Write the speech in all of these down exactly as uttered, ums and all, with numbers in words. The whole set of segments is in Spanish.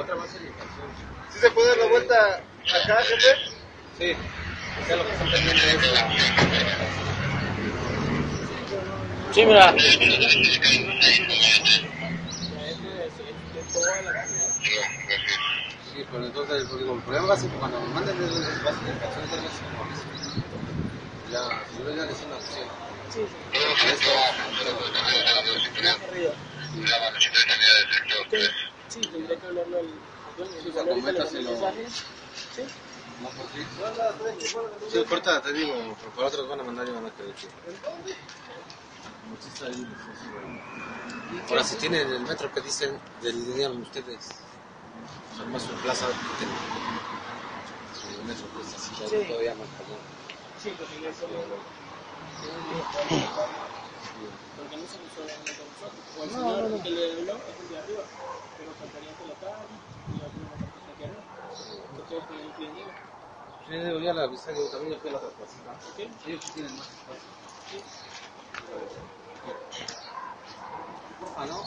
otra más indicación. ¿Sí se puede dar la vuelta acá, jefe? Sí. Acá lo que está pendiente es la... Sí, mira. Sí, pero entonces digo, el problema va a ser que cuando me manden las indicaciones de las informaciones, la señora ya le hizo una opción. Sí, sí. Sí, tendría que hablarlo al... Sí, coméntaselo. Sí. Sí, importa, te digo, pero para otros van a mandar y van a querer. Ahora, si tienen el metro que dicen, delinean ustedes. O sea, más su plaza que tienen. Si el metro pues así, todavía más común. Sí, porque no se lo... Porque no se lo suele en el metro. O el señor que le habló es el de arriba. Pero faltaría que la cara y alguna persona que no. Que todos tienen que venir. Yo le voy a la vista que también yo fui a la otra plaza. Ellos tienen más espacio. Ah, ¿no?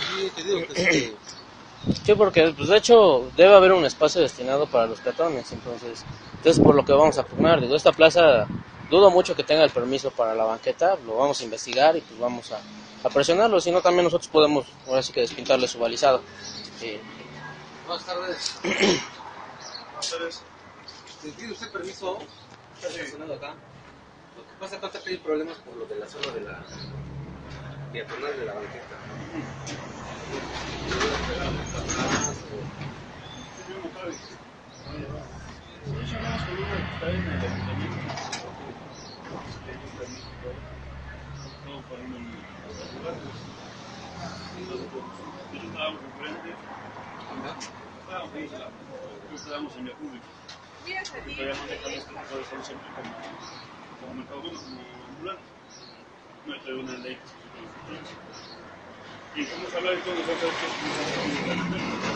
Sí, te digo que sí. Sí, porque pues de hecho debe haber un espacio destinado para los peatones, entonces, entonces por lo que vamos a pugnar, digo, esta plaza dudo mucho que tenga el permiso para la banqueta, lo vamos a investigar y pues vamos a, a presionarlo, si no también nosotros podemos ahora sí que despintarle su balizado. Sí. Buenas tardes. Buenas tardes. ¿Tiene usted permiso? Está estacionado acá. Lo que pasa acá es que hay problemas por lo de la zona de la peatonal de la banqueta. Y como se habla de todo, nosotros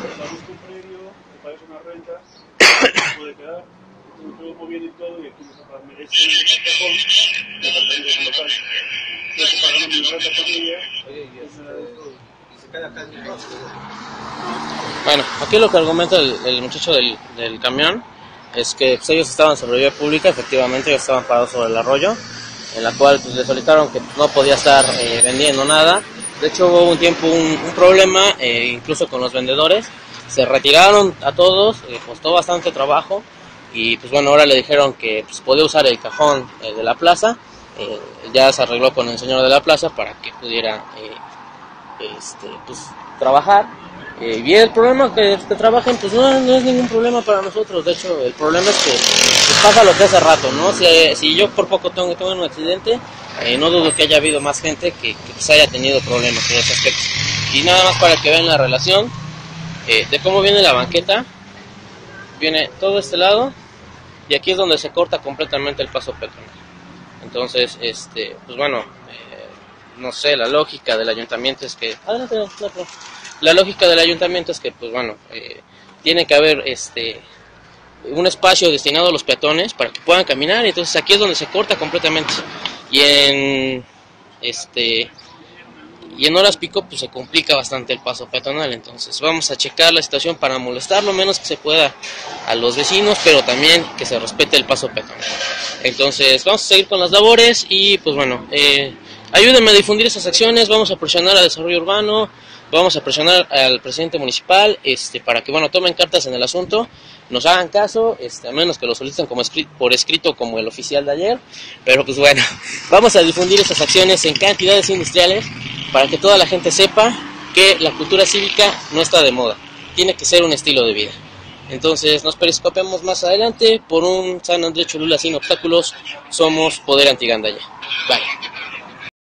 estamos con premio, te pagas una renta, se puede quedar, todo moviendo y todo, y aquí nos aparece un cajón, y apartamento es local. Entonces pagamos mi renta por día. Y se cae acá en mi rostro. Bueno, aquí lo que argumenta el, el muchacho del, del camión es que pues, ellos estaban sobre vía pública, efectivamente ellos estaban parados sobre el arroyo, en la cual pues, le solicitaron que no podía estar eh, vendiendo nada. De hecho hubo un tiempo un, un problema, eh, incluso con los vendedores, se retiraron a todos, eh, costó bastante trabajo y pues bueno, ahora le dijeron que pues, podía usar el cajón eh, de la plaza, eh, ya se arregló con el señor de la plaza para que pudiera eh, este, pues, trabajar. Eh, y el problema que, que trabajen pues no, no es ningún problema para nosotros, de hecho el problema es que pues, pasa lo que hace rato, ¿no? Si, si yo por poco tengo, tengo un accidente, Eh, no dudo que haya habido más gente que, que pues haya tenido problemas por ese aspecto. Y nada más para que vean la relación eh, de cómo viene la banqueta. Viene todo este lado y aquí es donde se corta completamente el paso peatonal. Entonces, este, pues bueno, eh, no sé, la lógica del ayuntamiento es que... Adelante, no, no, no. La lógica del ayuntamiento es que, pues bueno, eh, tiene que haber este... un espacio destinado a los peatones para que puedan caminar, y entonces aquí es donde se corta completamente. Y en este y en horas pico pues se complica bastante el paso peatonal, entonces vamos a checar la situación para molestar lo menos que se pueda a los vecinos, pero también que se respete el paso peatonal. Entonces vamos a seguir con las labores y pues bueno, eh, ayúdenme a difundir esas acciones, vamos a presionar a Desarrollo Urbano, vamos a presionar al presidente municipal este para que bueno tomen cartas en el asunto, nos hagan caso, este, a menos que lo soliciten como escrit por escrito como el oficial de ayer, pero pues bueno, vamos a difundir estas acciones en cantidades industriales para que toda la gente sepa que la cultura cívica no está de moda, tiene que ser un estilo de vida. Entonces nos periscopiamos más adelante por un San Andrés Cholula sin obstáculos, somos Poder Anti Gandalla. Bye.